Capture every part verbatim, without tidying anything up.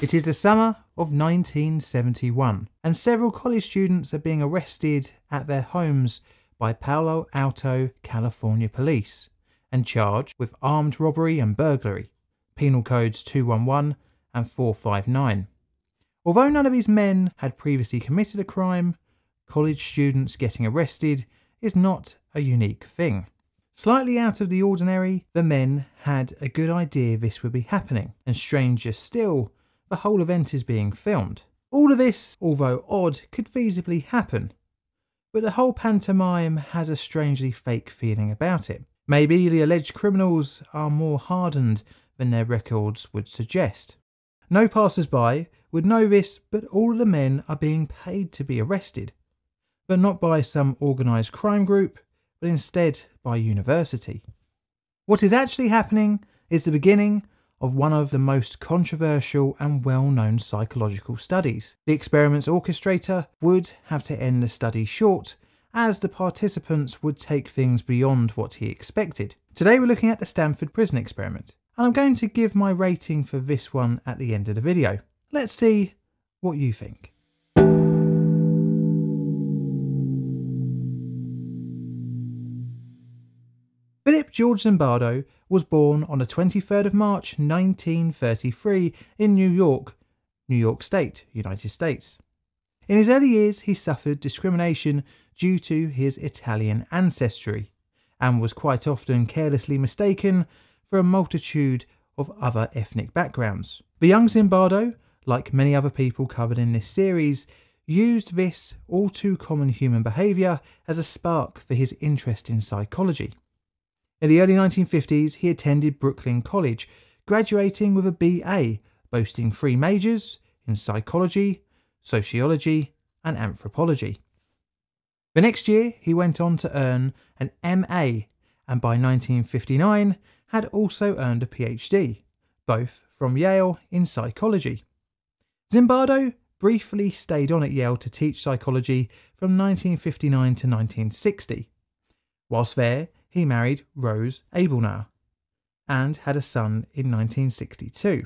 It is the summer of nineteen seventy-one, and several college students are being arrested at their homes by Palo Alto, California police and charged with armed robbery and burglary, penal codes two one one and four five nine. Although none of these men had previously committed a crime, college students getting arrested is not a unique thing. Slightly out of the ordinary, the men had a good idea this would be happening, and stranger still, the whole event is being filmed. All of this, although odd, could feasibly happen, but the whole pantomime has a strangely fake feeling about it. Maybe the alleged criminals are more hardened than their records would suggest. No passers-by would know this, but all of the men are being paid to be arrested, but not by some organised crime group, but instead by university. What is actually happening is the beginning of one of the most controversial and well-known psychological studies. The experiment's orchestrator would have to end the study short, as the participants would take things beyond what he expected. Today we're looking at the Stanford Prison Experiment, and I'm going to give my rating for this one at the end of the video. Let's see what you think. Phillip George Zimbardo was born on the twenty-third of March nineteen thirty-three in New York, New York State, United States. In his early years he suffered discrimination due to his Italian ancestry and was quite often carelessly mistaken for a multitude of other ethnic backgrounds. The young Zimbardo, like many other people covered in this series, used this all too common human behaviour as a spark for his interest in psychology. In the early nineteen fifties he attended Brooklyn College, graduating with a B A, boasting three majors in psychology, sociology and anthropology. The next year he went on to earn an M A and by nineteen fifty-nine had also earned a P H D, both from Yale in psychology. Zimbardo briefly stayed on at Yale to teach psychology from nineteen fifty-nine to nineteen sixty. Whilst there he married Rose Abelnow and had a son in nineteen sixty-two,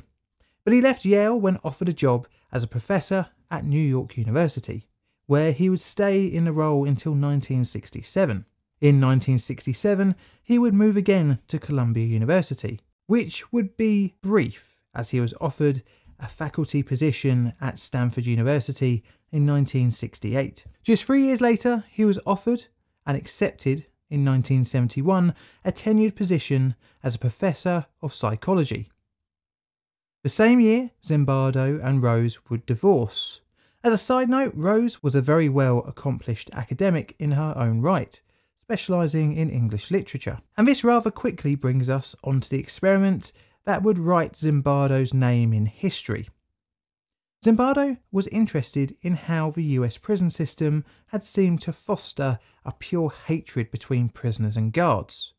but he left Yale when offered a job as a professor at New York University, where he would stay in the role until nineteen sixty-seven. In nineteen sixty-seven he would move again to Columbia University, which would be brief as he was offered a faculty position at Stanford University in nineteen sixty-eight. Just three years later he was offered and accepted in nineteen seventy-one a tenured position as a professor of psychology. The same year Zimbardo and Rose would divorce. As a side note, Rose was a very well accomplished academic in her own right, specialising in English literature. And this rather quickly brings us onto the experiment that would write Zimbardo's name in history. Zimbardo was interested in how the U S prison system had seemed to foster a pure hatred between prisoners and guards.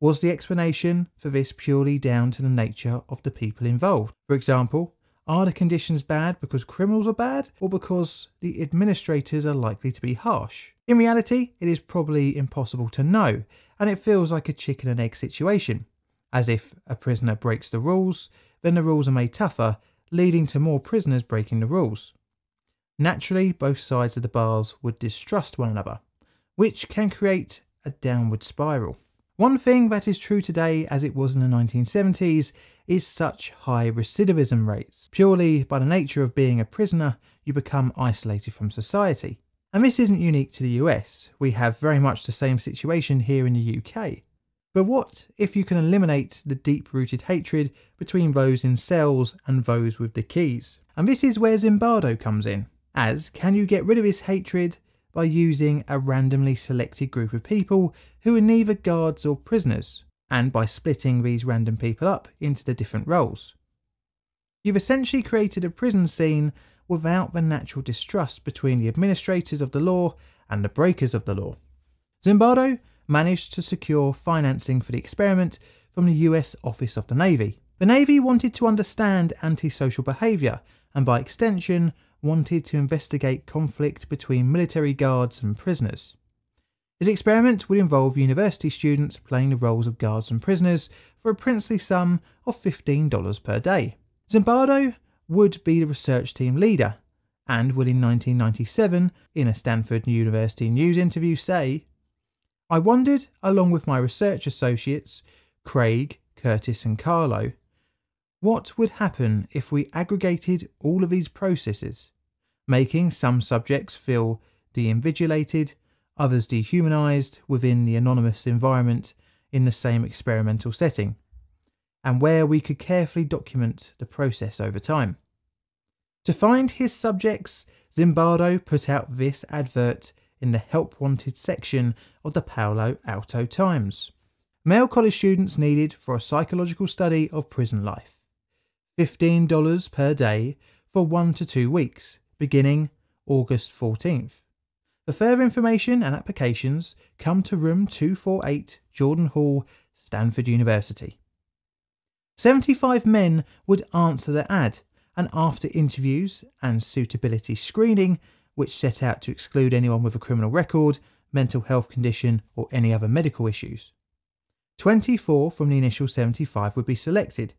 Was the explanation for this purely down to the nature of the people involved? For example, are the conditions bad because criminals are bad, or because the administrators are likely to be harsh? In reality, it is probably impossible to know, and it feels like a chicken and egg situation, as if a prisoner breaks the rules, then the rules are made tougher, leading to more prisoners breaking the rules. Naturally, both sides of the bars would distrust one another, which can create a downward spiral. One thing that is true today, as it was in the nineteen seventies, is such high recidivism rates. Purely by the nature of being a prisoner, you become isolated from society. And this isn't unique to the U S, we have very much the same situation here in the U K. But what if you can eliminate the deep-rooted hatred between those in cells and those with the keys? And this is where Zimbardo comes in, as can you get rid of this hatred by using a randomly selected group of people who are neither guards or prisoners, and by splitting these random people up into the different roles. You've essentially created a prison scene without the natural distrust between the administrators of the law and the breakers of the law. Zimbardo managed to secure financing for the experiment from the U S Office of the Navy. The Navy wanted to understand antisocial behaviour and by extension wanted to investigate conflict between military guards and prisoners. His experiment would involve university students playing the roles of guards and prisoners for a princely sum of fifteen dollars per day. Zimbardo would be the research team leader, and will in nineteen ninety-seven, in a Stanford University News interview say, "I wondered, along with my research associates, Craig, Curtis and Carlo, what would happen if we aggregated all of these processes, making some subjects feel de-invigilated, others dehumanized within the anonymous environment in the same experimental setting, and where we could carefully document the process over time." To find his subjects, Zimbardo put out this advert in the Help Wanted section of the Palo Alto Times. Male college students needed for a psychological study of prison life. fifteen dollars per day for one to two weeks, beginning August fourteenth. For further information and applications, come to room two forty-eight, Jordan Hall, Stanford University. seventy-five men would answer the ad, and after interviews and suitability screening, which set out to exclude anyone with a criminal record, mental health condition or any other medical issues, twenty-four from the initial seventy-five would be selected.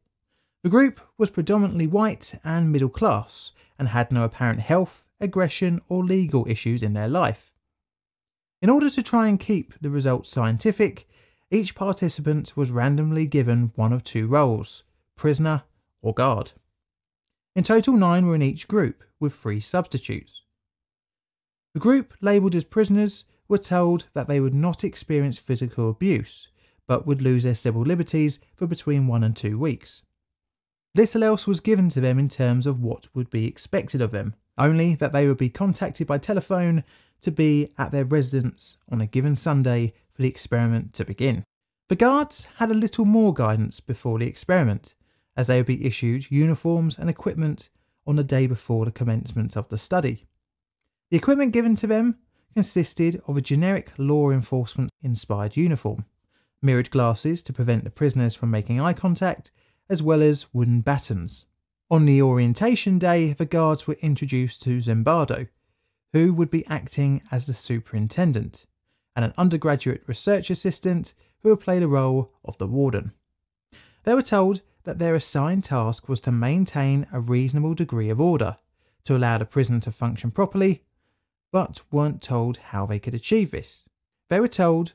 The group was predominantly white and middle class and had no apparent health, aggression or legal issues in their life. In order to try and keep the results scientific, each participant was randomly given one of two roles, prisoner or guard. In total, nine were in each group, with three substitutes. The group labelled as prisoners were told that they would not experience physical abuse, but would lose their civil liberties for between one and two weeks. Little else was given to them in terms of what would be expected of them, only that they would be contacted by telephone to be at their residence on a given Sunday for the experiment to begin. The guards had a little more guidance before the experiment, as they would be issued uniforms and equipment on the day before the commencement of the study. The equipment given to them consisted of a generic law enforcement inspired uniform, mirrored glasses to prevent the prisoners from making eye contact, as well as wooden batons. On the orientation day, the guards were introduced to Zimbardo, who would be acting as the superintendent, and an undergraduate research assistant who would play the role of the warden. They were told that their assigned task was to maintain a reasonable degree of order, to allow the prison to function properly, but weren't told how they could achieve this. They were told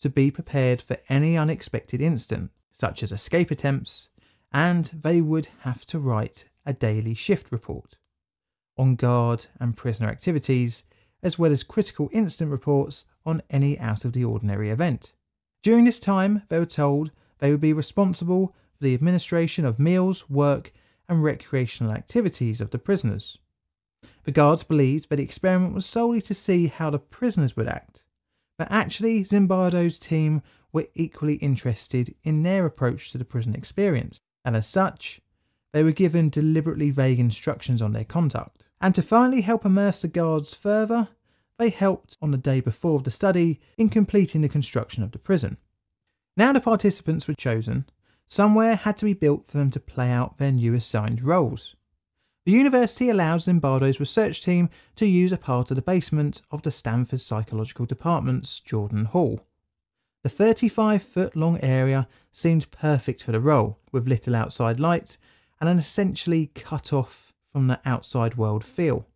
to be prepared for any unexpected incident, such as escape attempts, and they would have to write a daily shift report on guard and prisoner activities, as well as critical incident reports on any out-of-the-ordinary event. During this time, they were told they would be responsible for the administration of meals, work and recreational activities of the prisoners. The guards believed that the experiment was solely to see how the prisoners would act, but actually Zimbardo's team were equally interested in their approach to the prison experience, and as such, they were given deliberately vague instructions on their conduct. And to finally help immerse the guards further, they helped on the day before the study in completing the construction of the prison. Now the participants were chosen, somewhere had to be built for them to play out their new assigned roles. The university allowed Zimbardo's research team to use a part of the basement of the Stanford Psychological Department's Jordan Hall. The thirty-five foot long area seemed perfect for the role, with little outside light and an essentially cut off from the outside world feel.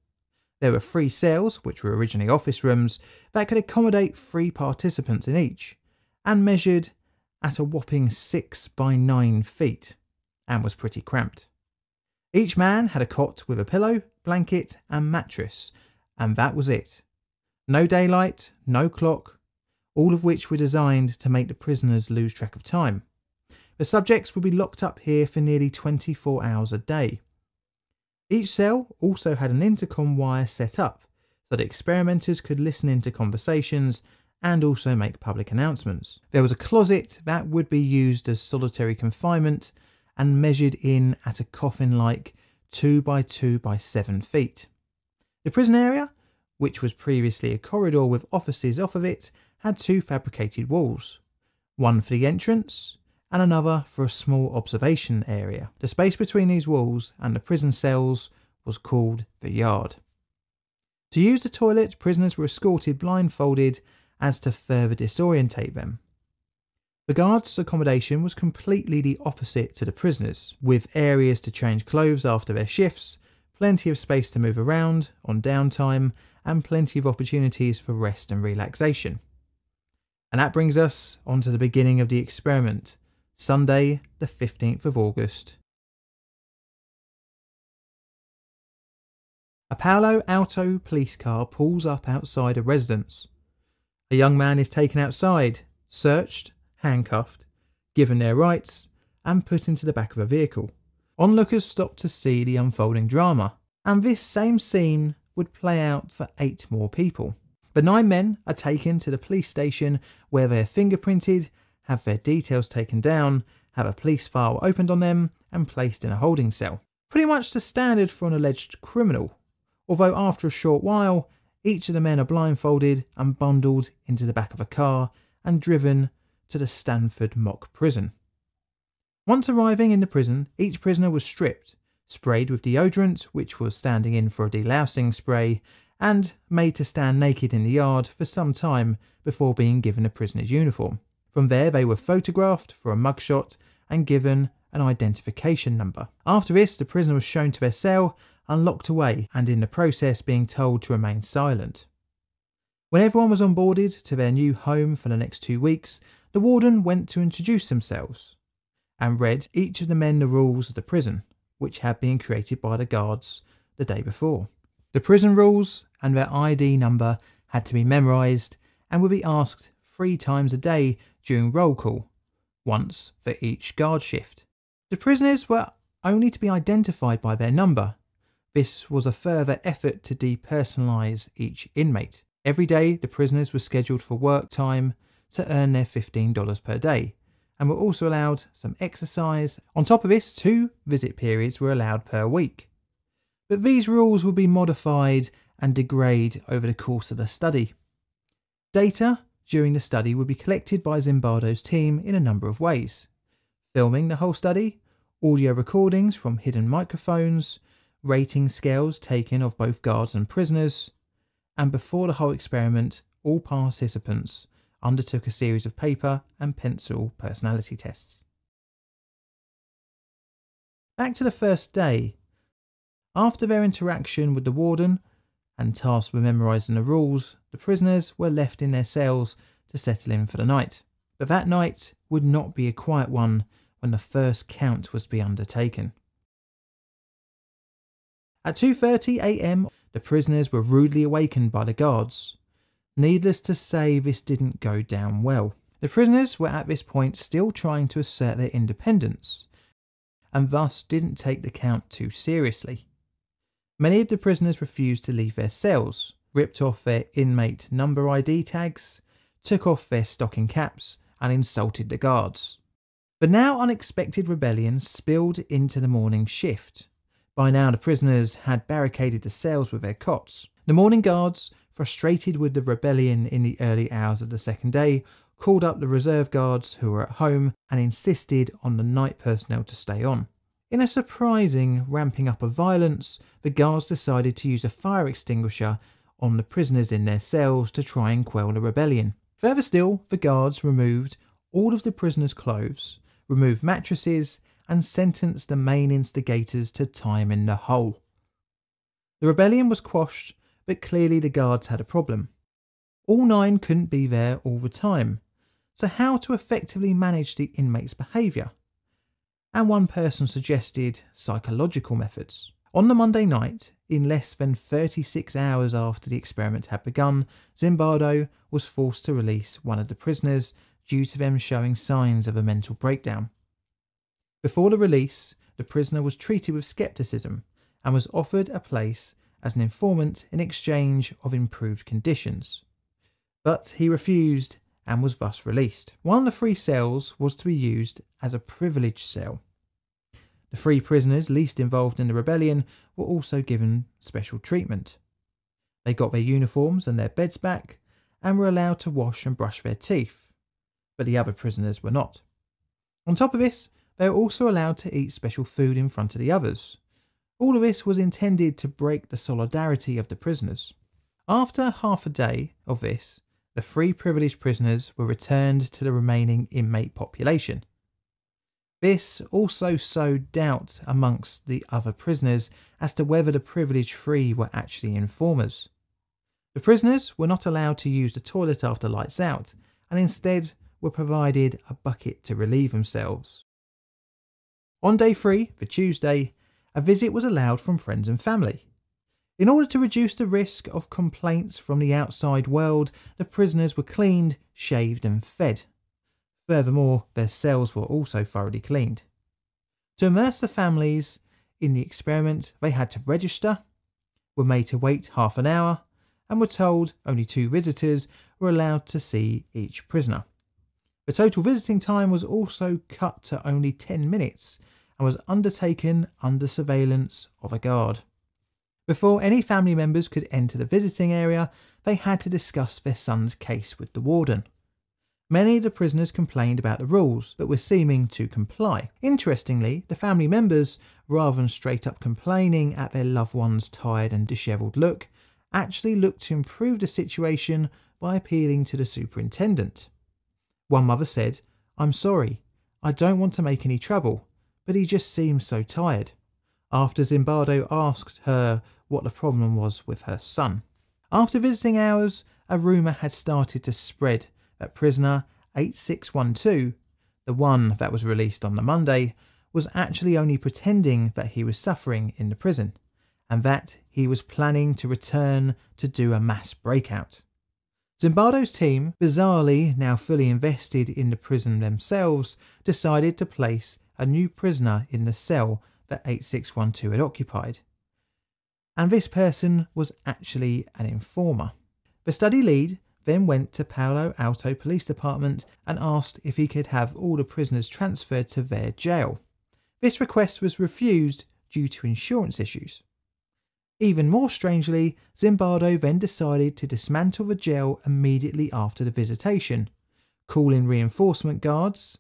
There were three cells, which were originally office rooms, that could accommodate three participants in each, and measured at a whopping six by nine feet, and was pretty cramped. Each man had a cot with a pillow, blanket and mattress, and that was it. No daylight, no clock, all of which were designed to make the prisoners lose track of time. The subjects would be locked up here for nearly twenty-four hours a day. Each cell also had an intercom wire set up, so that experimenters could listen into conversations and also make public announcements. There was a closet that would be used as solitary confinement and measured in at a coffin-like two by two by seven feet. The prison area, which was previously a corridor with offices off of it, had two fabricated walls, one for the entrance and another for a small observation area. The space between these walls and the prison cells was called the yard. To use the toilet, prisoners were escorted blindfolded as to further disorientate them. The guards' accommodation was completely the opposite to the prisoners, with areas to change clothes after their shifts, plenty of space to move around on downtime, and plenty of opportunities for rest and relaxation. And that brings us on to the beginning of the experiment, Sunday the fifteenth of August. A Palo Alto police car pulls up outside a residence. A young man is taken outside, searched, handcuffed, given their rights, and put into the back of a vehicle. Onlookers stop to see the unfolding drama, and this same scene would play out for eight more people. The nine men are taken to the police station where they are fingerprinted, have their details taken down, have a police file opened on them, and placed in a holding cell. Pretty much the standard for an alleged criminal, although after a short while, each of the men are blindfolded and bundled into the back of a car and driven to the Stanford mock prison. Once arriving in the prison, each prisoner was stripped, sprayed with deodorant, which was standing in for a delousing spray, and made to stand naked in the yard for some time before being given a prisoner's uniform. From there they were photographed for a mugshot and given an identification number. After this, the prisoner was shown to their cell and locked away, and in the process being told to remain silent. When everyone was onboarded to their new home for the next two weeks, the warden went to introduce themselves and read each of the men the rules of the prison, which had been created by the guards the day before. The prison rules and their I D number had to be memorised and would be asked three times a day during roll call, once for each guard shift. The prisoners were only to be identified by their number. This was a further effort to depersonalise each inmate. Every day the prisoners were scheduled for work time to earn their fifteen dollars per day, and were also allowed some exercise. On top of this, two visit periods were allowed per week. But these rules would be modified and degrade over the course of the study. Data during the study would be collected by Zimbardo's team in a number of ways. Filming the whole study, audio recordings from hidden microphones, rating scales taken of both guards and prisoners, and before the whole experiment, all participants undertook a series of paper and pencil personality tests. Back to the first day. After their interaction with the warden and tasked with memorising the rules, the prisoners were left in their cells to settle in for the night. But that night would not be a quiet one when the first count was to be undertaken. At two thirty a m, the prisoners were rudely awakened by the guards. Needless to say, this didn't go down well. The prisoners were at this point still trying to assert their independence, and thus didn't take the count too seriously. Many of the prisoners refused to leave their cells, ripped off their inmate number I D tags, took off their stocking caps, and insulted the guards. The now unexpected rebellion spilled into the morning shift. By now the prisoners had barricaded the cells with their cots. The morning guards, frustrated with the rebellion in the early hours of the second day, called up the reserve guards who were at home and insisted on the night personnel to stay on. In a surprising ramping up of violence, the guards decided to use a fire extinguisher on the prisoners in their cells to try and quell the rebellion. Further still, the guards removed all of the prisoners' clothes, removed mattresses, and sentenced the main instigators to time in the hole. The rebellion was quashed, but clearly the guards had a problem. All nine couldn't be there all the time, so how to effectively manage the inmates' behaviour? And one person suggested psychological methods. On the Monday night, in less than thirty-six hours after the experiment had begun, Zimbardo was forced to release one of the prisoners due to them showing signs of a mental breakdown. Before the release, the prisoner was treated with scepticism and was offered a place as an informant in exchange of improved conditions, but he refused and was thus released. One of the three cells was to be used as a privileged cell. The three prisoners least involved in the rebellion were also given special treatment. They got their uniforms and their beds back and were allowed to wash and brush their teeth, but the other prisoners were not. On top of this, they were also allowed to eat special food in front of the others. All of this was intended to break the solidarity of the prisoners. After half a day of this, the free privileged prisoners were returned to the remaining inmate population. This also sowed doubt amongst the other prisoners as to whether the privileged free were actually informers. The prisoners were not allowed to use the toilet after lights out, and instead were provided a bucket to relieve themselves. On day three, the Tuesday, a visit was allowed from friends and family. In order to reduce the risk of complaints from the outside world, the prisoners were cleaned, shaved and fed. Furthermore, their cells were also thoroughly cleaned. To immerse the families in the experiment, they had to register, were made to wait half an hour, and were told only two visitors were allowed to see each prisoner. The total visiting time was also cut to only ten minutes and was undertaken under surveillance of a guard. Before any family members could enter the visiting area, they had to discuss their son's case with the warden. Many of the prisoners complained about the rules, but were seeming to comply. Interestingly, the family members, rather than straight up complaining at their loved one's tired and dishevelled look, actually looked to improve the situation by appealing to the superintendent. One mother said, "I'm sorry, I don't want to make any trouble, but he just seems so tired," after Zimbardo asked her what the problem was with her son. After visiting hours, a rumour had started to spread that prisoner eight six one two, the one that was released on the Monday, was actually only pretending that he was suffering in the prison, and that he was planning to return to do a mass breakout. Zimbardo's team, bizarrely now fully invested in the prison themselves, decided to place a new prisoner in the cell that eight six one two had occupied. And this person was actually an informer. The study lead then went to Palo Alto Police Department and asked if he could have all the prisoners transferred to their jail. This request was refused due to insurance issues. Even more strangely, Zimbardo then decided to dismantle the jail immediately after the visitation, call in reinforcement guards,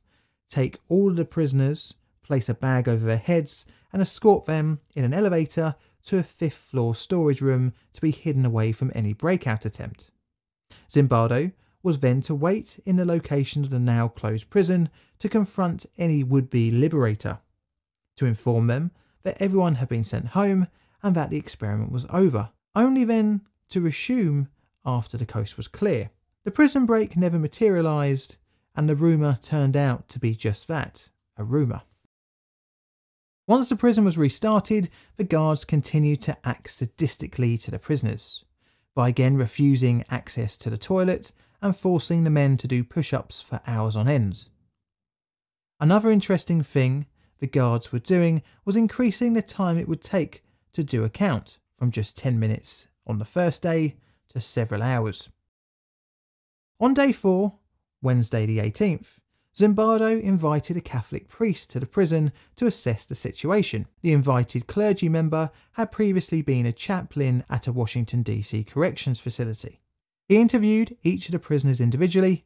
take all of the prisoners, place a bag over their heads and escort them in an elevator to a fifth floor storage room to be hidden away from any breakout attempt. Zimbardo was then to wait in the location of the now closed prison to confront any would-be liberator, to inform them that everyone had been sent home and that the experiment was over, only then to resume after the coast was clear. The prison break never materialised, and the rumour turned out to be just that, a rumour. Once the prison was restarted, the guards continued to act sadistically to the prisoners, by again refusing access to the toilet and forcing the men to do push-ups for hours on end. Another interesting thing the guards were doing was increasing the time it would take to do a count from just ten minutes on the first day to several hours. On day four, Wednesday the eighteenth, Zimbardo invited a Catholic priest to the prison to assess the situation. The invited clergy member had previously been a chaplain at a Washington D C corrections facility. He interviewed each of the prisoners individually.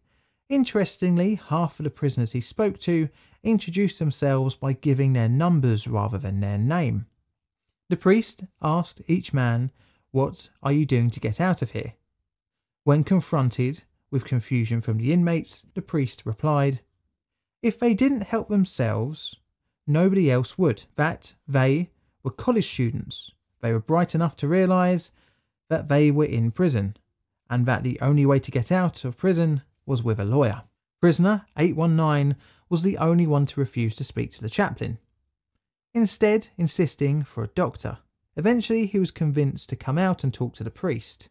Interestingly, half of the prisoners he spoke to introduced themselves by giving their numbers rather than their name. The priest asked each man, "What are you doing to get out of here?" When confronted with confusion from the inmates, the priest replied, "If they didn't help themselves, nobody else would. That they were college students. They were bright enough to realise that they were in prison, and that the only way to get out of prison was with a lawyer." Prisoner eight one nine was the only one to refuse to speak to the chaplain, instead insisting for a doctor. Eventually he was convinced to come out and talk to the priest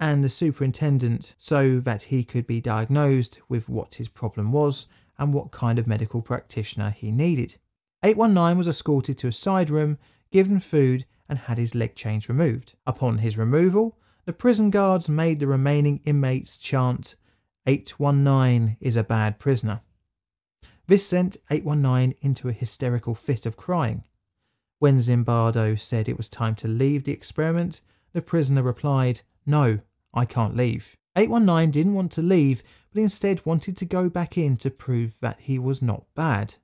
and the superintendent so that he could be diagnosed with what his problem was and what kind of medical practitioner he needed. eight one nine was escorted to a side room, given food and had his leg chains removed. Upon his removal, the prison guards made the remaining inmates chant, "eight one nine is a bad prisoner." This sent eight one nine into a hysterical fit of crying. When Zimbardo said it was time to leave the experiment, the prisoner replied, "No, I can't leave." eight one nine didn't want to leave, but instead wanted to go back in to prove that he was not bad.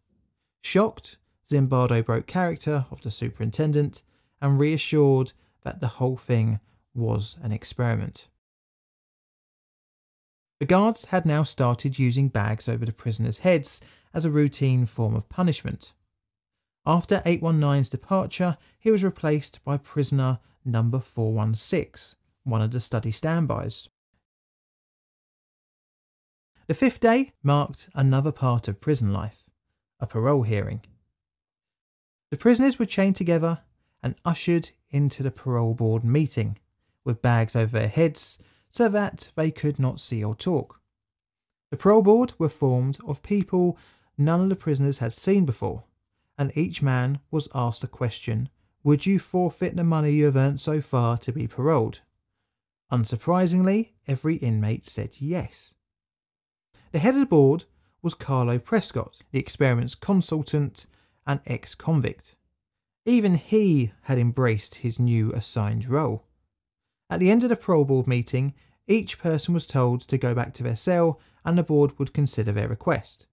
Shocked, Zimbardo broke character of the superintendent and reassured that the whole thing was an experiment. The guards had now started using bags over the prisoners' heads as a routine form of punishment. After eight nineteens departure, he was replaced by prisoner number four one six, one of the study standbys. The fifth day marked another part of prison life, a parole hearing. The prisoners were chained together and ushered into the parole board meeting, with bags over their heads so that they could not see or talk. The parole board were formed of people none of the prisoners had seen before, and each man was asked a question: would you forfeit the money you have earned so far to be paroled? Unsurprisingly, every inmate said yes. The head of the board was Carlo Prescott, the experiment's consultant and ex-convict. Even he had embraced his new assigned role. At the end of the parole board meeting, each person was told to go back to their cell and the board would consider their request.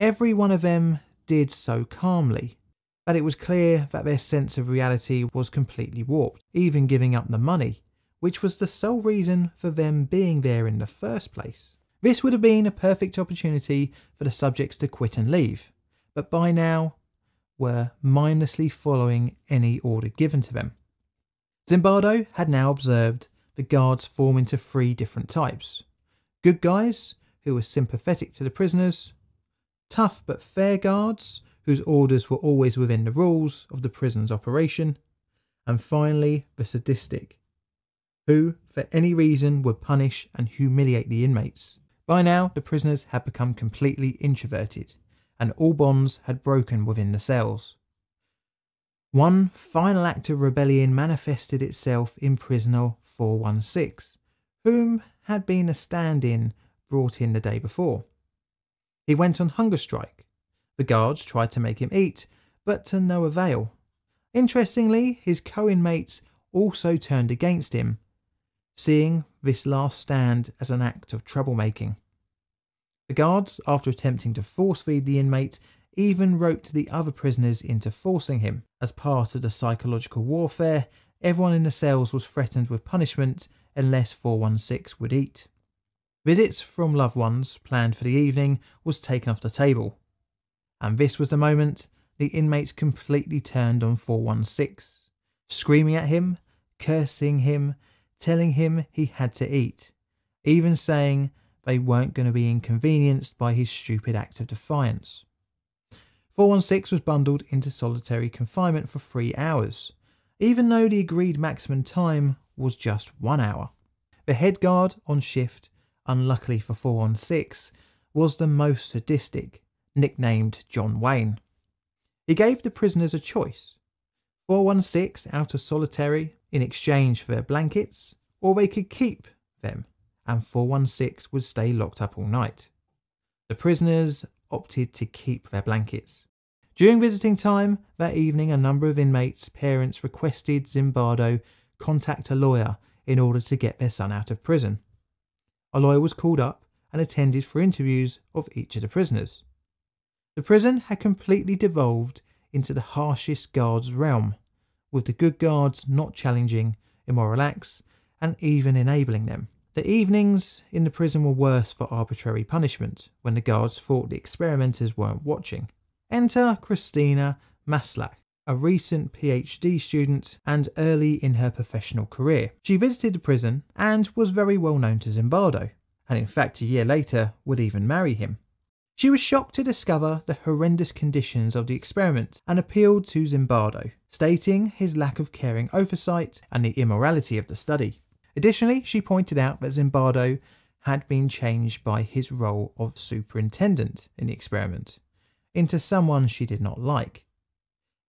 Every one of them did so calmly that it was clear that their sense of reality was completely warped, even giving up the money, which was the sole reason for them being there in the first place. This would have been a perfect opportunity for the subjects to quit and leave, but by now were mindlessly following any order given to them. Zimbardo had now observed the guards form into three different types: good guys, who were sympathetic to the prisoners; tough but fair guards, whose orders were always within the rules of the prison's operation; and finally the sadistic, who for any reason would punish and humiliate the inmates. By now the prisoners had become completely introverted, and all bonds had broken within the cells. One final act of rebellion manifested itself in prisoner four one six, whom had been a stand-in brought in the day before. He went on hunger strike. The guards tried to make him eat, but to no avail. Interestingly, his co-inmates also turned against him, seeing this last stand as an act of troublemaking. The guards, after attempting to force-feed the inmate, even roped the other prisoners into forcing him. As part of the psychological warfare, everyone in the cells was threatened with punishment unless four one six would eat. Visits from loved ones planned for the evening was taken off the table, and this was the moment the inmates completely turned on four one six, screaming at him, cursing him, telling him he had to eat, even saying they weren't going to be inconvenienced by his stupid act of defiance. four one six was bundled into solitary confinement for three hours, even though the agreed maximum time was just one hour. The head guard on shift, unluckily for four one six, was the most sadistic, nicknamed John Wayne. He gave the prisoners a choice: four one six out of solitary in exchange for their blankets, or they could keep them, and four one six would stay locked up all night. The prisoners opted to keep their blankets. During visiting time that evening, a number of inmates' parents requested Zimbardo contact a lawyer in order to get their son out of prison. A lawyer was called up and attended for interviews of each of the prisoners. The prison had completely devolved into the harshest guards' realm, with the good guards not challenging immoral acts and even enabling them. The evenings in the prison were worse for arbitrary punishment when the guards thought the experimenters weren't watching. Enter Christina Maslach, a recent PhD student and early in her professional career. She visited the prison and was very well known to Zimbardo, and in fact a year later would even marry him. She was shocked to discover the horrendous conditions of the experiment and appealed to Zimbardo, stating his lack of caring oversight and the immorality of the study. Additionally, she pointed out that Zimbardo had been changed by his role of superintendent in the experiment into someone she did not like.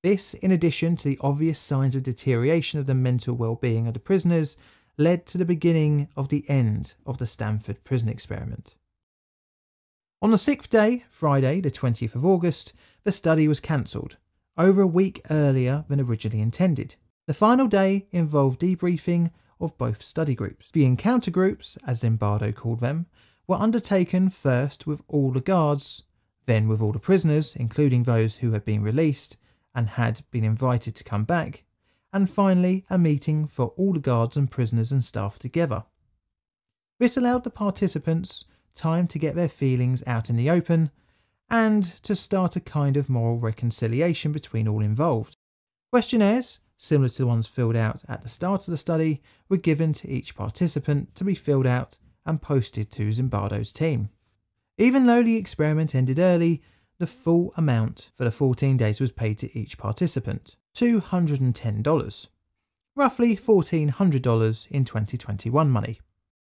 This, in addition to the obvious signs of deterioration of the mental well-being of the prisoners, led to the beginning of the end of the Stanford Prison Experiment. On the sixth day, Friday the twentieth of August, the study was cancelled, over a week earlier than originally intended. The final day involved debriefing of both study groups. The encounter groups, as Zimbardo called them, were undertaken first with all the guards, then with all the prisoners, including those who had been released and had been invited to come back, and finally a meeting for all the guards and prisoners and staff together. This allowed the participants time to get their feelings out in the open and to start a kind of moral reconciliation between all involved. Questionnaires, similar to the ones filled out at the start of the study, were given to each participant to be filled out and posted to Zimbardo's team. Even though the experiment ended early, the full amount for the fourteen days was paid to each participant, two hundred ten dollars, roughly one thousand four hundred dollars in twenty twenty-one money.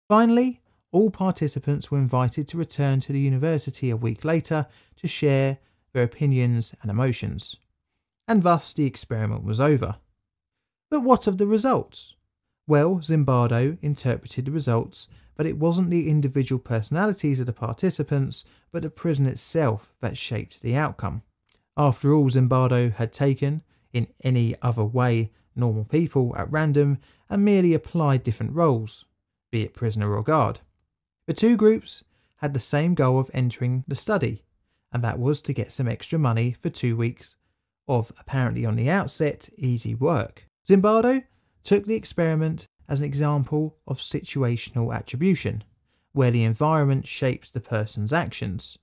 Finally, all participants were invited to return to the university a week later to share their opinions and emotions. And thus the experiment was over. But what of the results? Well, Zimbardo interpreted the results, but it wasn't the individual personalities of the participants, but the prison itself that shaped the outcome. After all, Zimbardo had taken, in any other way, normal people at random and merely applied different roles, be it prisoner or guard. The two groups had the same goal of entering the study, and that was to get some extra money for two weeks of, apparently on the outset, easy work. Zimbardo took the experiment as an example of situational attribution, where the environment shapes the person's actions.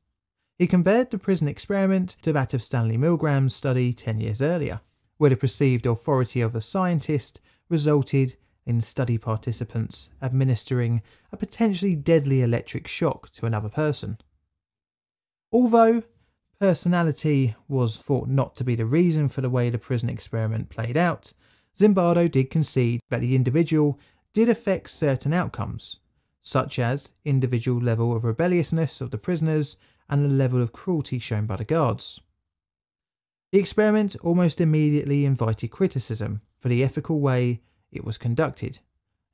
He compared the prison experiment to that of Stanley Milgram's study ten years earlier, where the perceived authority of a scientist resulted in study participants administering a potentially deadly electric shock to another person. Although personality was thought not to be the reason for the way the prison experiment played out, Zimbardo did concede that the individual did affect certain outcomes, such as individual level of rebelliousness of the prisoners and the level of cruelty shown by the guards. The experiment almost immediately invited criticism for the ethical way it was conducted,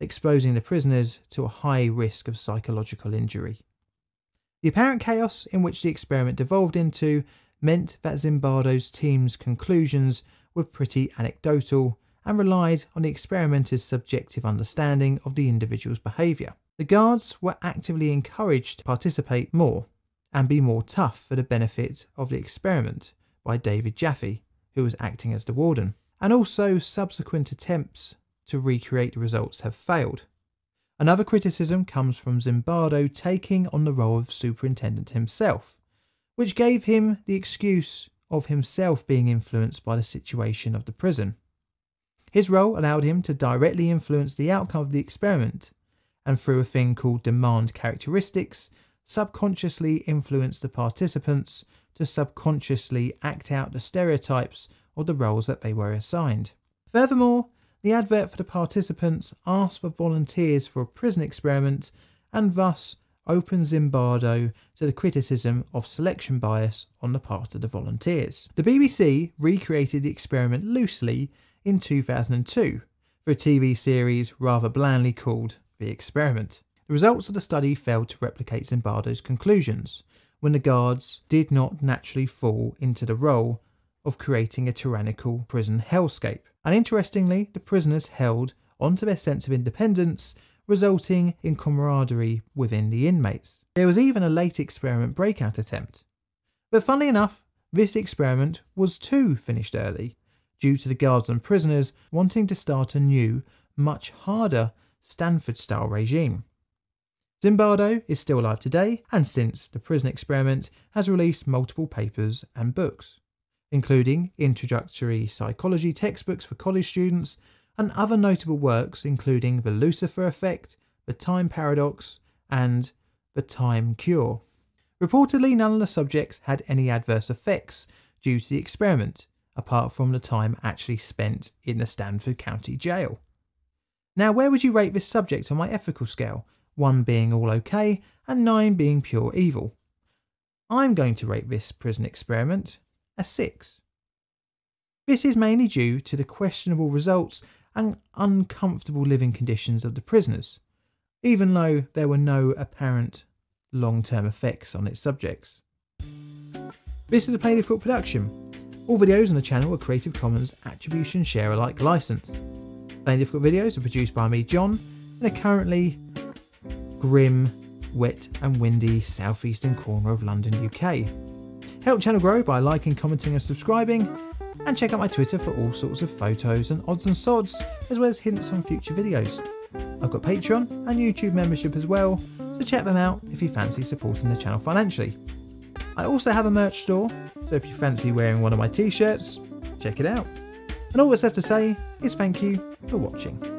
exposing the prisoners to a high risk of psychological injury. The apparent chaos in which the experiment devolved into meant that Zimbardo's team's conclusions were pretty anecdotal and relied on the experimenter's subjective understanding of the individual's behaviour. The guards were actively encouraged to participate more and be more tough for the benefit of the experiment by David Jaffe, who was acting as the warden, and also subsequent attempts to recreate the results have failed. Another criticism comes from Zimbardo taking on the role of superintendent himself, which gave him the excuse of himself being influenced by the situation of the prison. His role allowed him to directly influence the outcome of the experiment, and through a thing called demand characteristics, subconsciously influence the participants to subconsciously act out the stereotypes or the roles that they were assigned. Furthermore, the advert for the participants asked for volunteers for a prison experiment and thus opened Zimbardo to the criticism of selection bias on the part of the volunteers. The B B C recreated the experiment loosely in two thousand two for a T V series rather blandly called The Experiment. The results of the study failed to replicate Zimbardo's conclusions when the guards did not naturally fall into the role of creating a tyrannical prison hellscape. And interestingly, the prisoners held onto their sense of independence, resulting in camaraderie within the inmates. There was even a late experiment breakout attempt. But funnily enough, this experiment was too finished early, due to the guards and prisoners wanting to start a new, much harder Stanford-style regime. Zimbardo is still alive today, and since the prison experiment has released multiple papers and books, including introductory psychology textbooks for college students and other notable works including The Lucifer Effect, The Time Paradox and The Time Cure. Reportedly, none of the subjects had any adverse effects due to the experiment, apart from the time actually spent in the Stanford County Jail. Now, where would you rate this subject on my ethical scale, one being all okay and nine being pure evil? I'm going to rate this prison experiment a six. This is mainly due to the questionable results and uncomfortable living conditions of the prisoners, even though there were no apparent long-term effects on its subjects. This is a Plain Difficult production. All videos on the channel are Creative Commons Attribution Share Alike licensed. Plain Difficult videos are produced by me, John, in a currently grim, wet and windy southeastern corner of London, U K. Help channel grow by liking, commenting and subscribing, and check out my Twitter for all sorts of photos and odds and sods, as well as hints on future videos. I've got Patreon and YouTube membership as well, so check them out if you fancy supporting the channel financially. I also have a merch store, so if you fancy wearing one of my t-shirts, check it out. And all that's left to say is thank you for watching.